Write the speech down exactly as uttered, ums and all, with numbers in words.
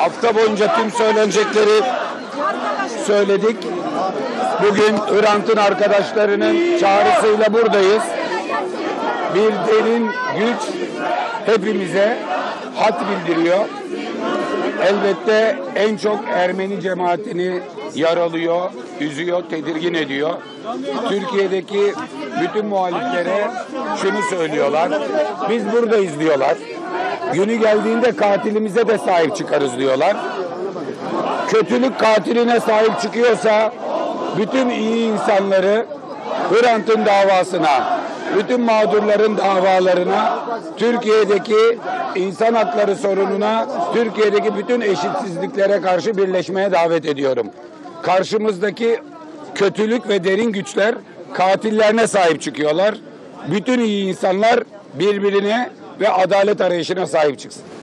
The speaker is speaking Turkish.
Hafta boyunca tüm söylenecekleri söyledik. Bugün Hrant'ın arkadaşlarının çağrısıyla buradayız. Bir derin güç hepimize hat bildiriyor. Elbette en çok Ermeni cemaatini yaralıyor, üzüyor, tedirgin ediyor. Türkiye'deki bütün muhaliflere şunu söylüyorlar. Biz buradayız diyorlar. Günü geldiğinde katilimize de sahip çıkarız diyorlar. Kötülük katiline sahip çıkıyorsa bütün iyi insanları Hrant'ın davasına, bütün mağdurların davalarına, Türkiye'deki insan hakları sorununa, Türkiye'deki bütün eşitsizliklere karşı birleşmeye davet ediyorum. Karşımızdaki kötülük ve derin güçler katillerine sahip çıkıyorlar. Bütün iyi insanlar birbirine ve adalet arayışına sahip çıksın.